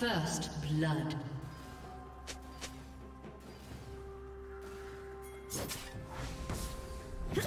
First blood. Yes.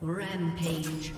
Rampage.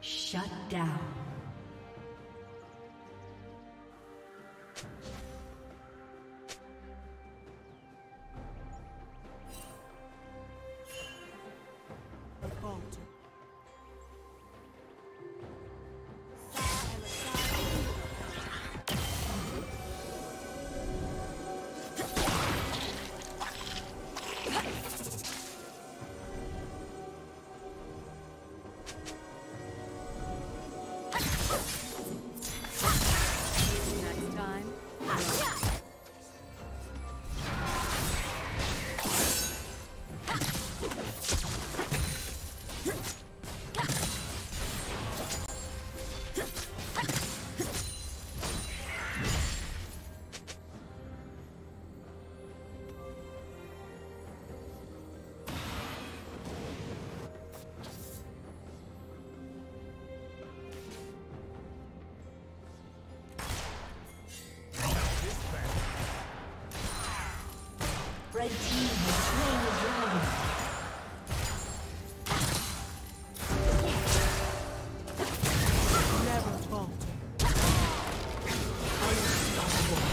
Shut down. Red team has slain the dragon. Never fall. Unstoppable.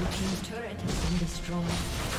Blue team's turret has been destroyed.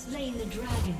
Slain the dragon.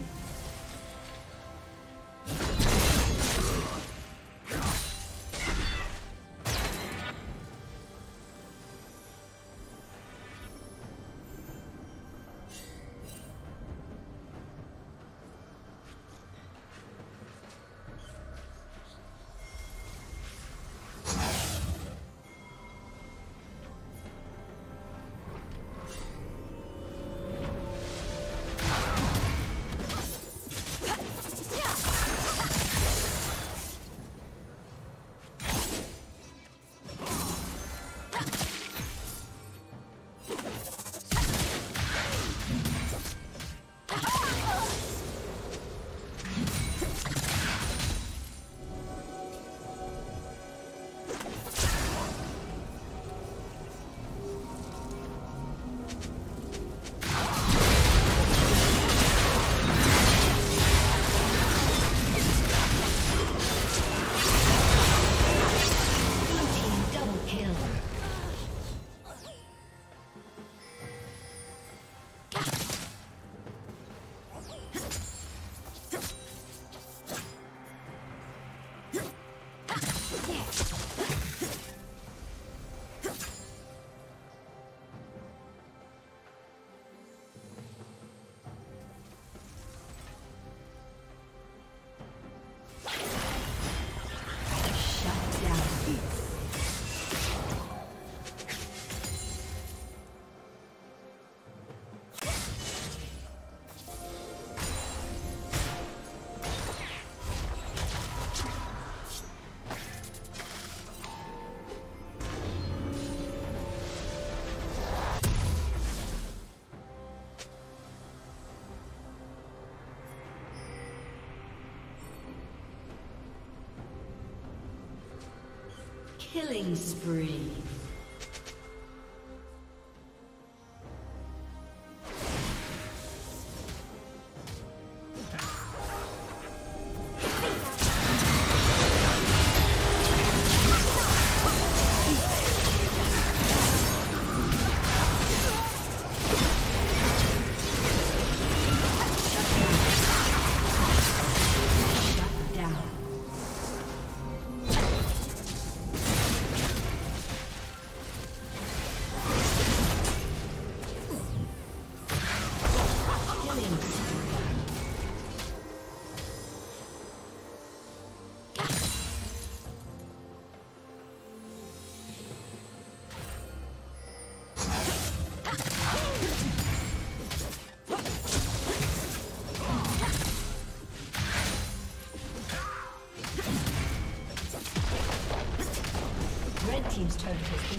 Killing spree. Team's turret has been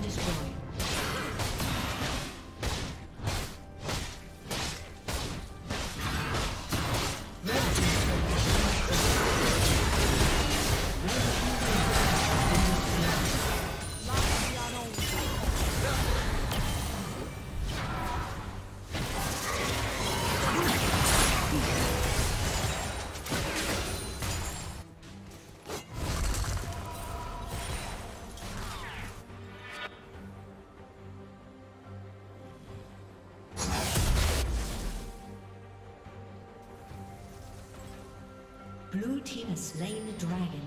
destroyed. Blue team has slain the dragon.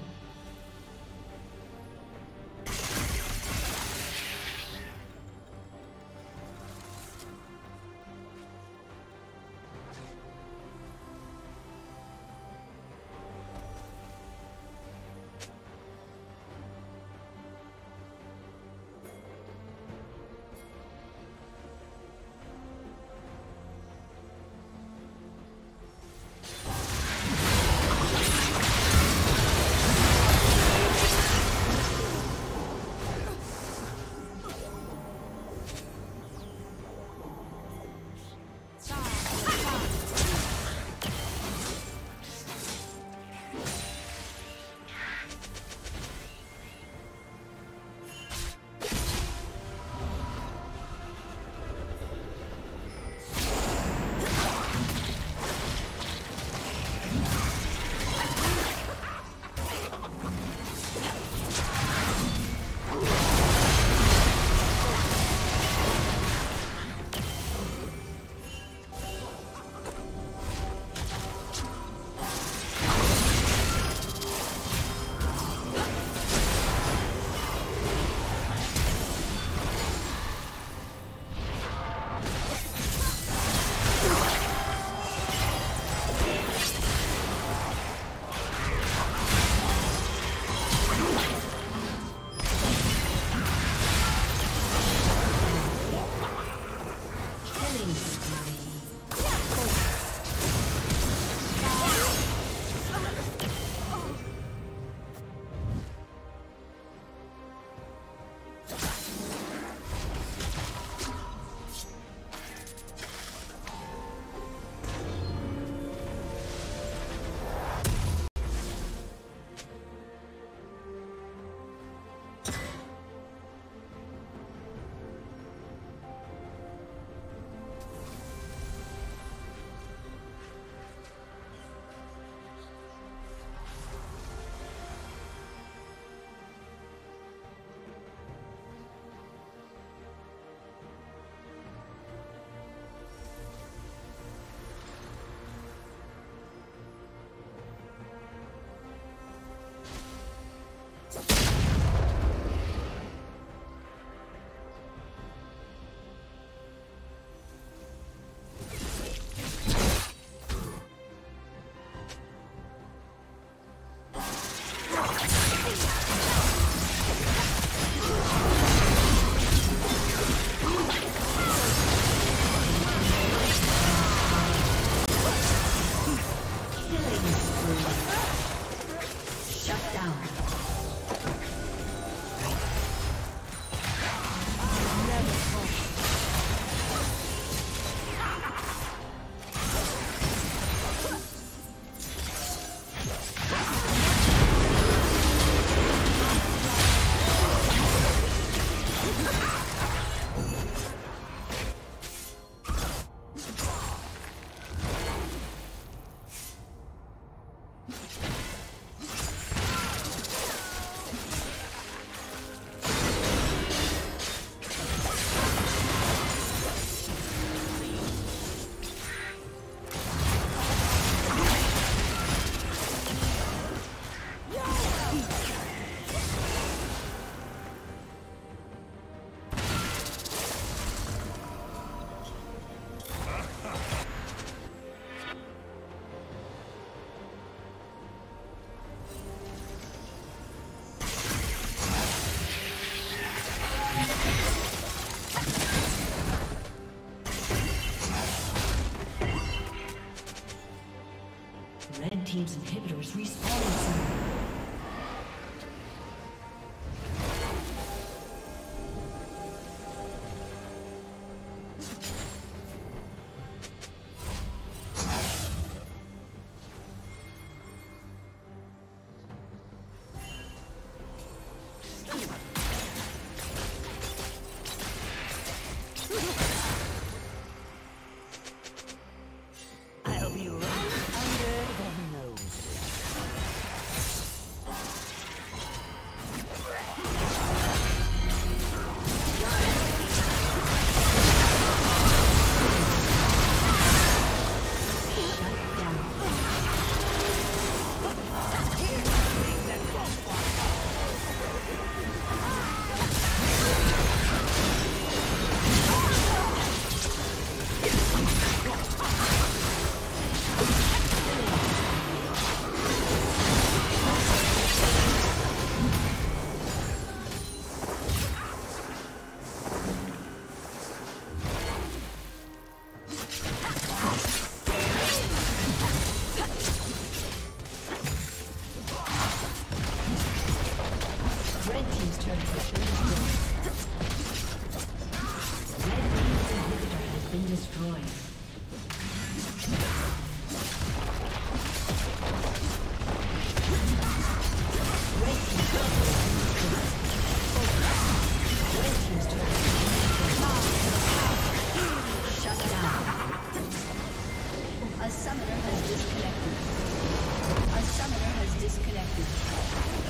Killing spree. team's inhibitors respawning soon. A summoner has disconnected.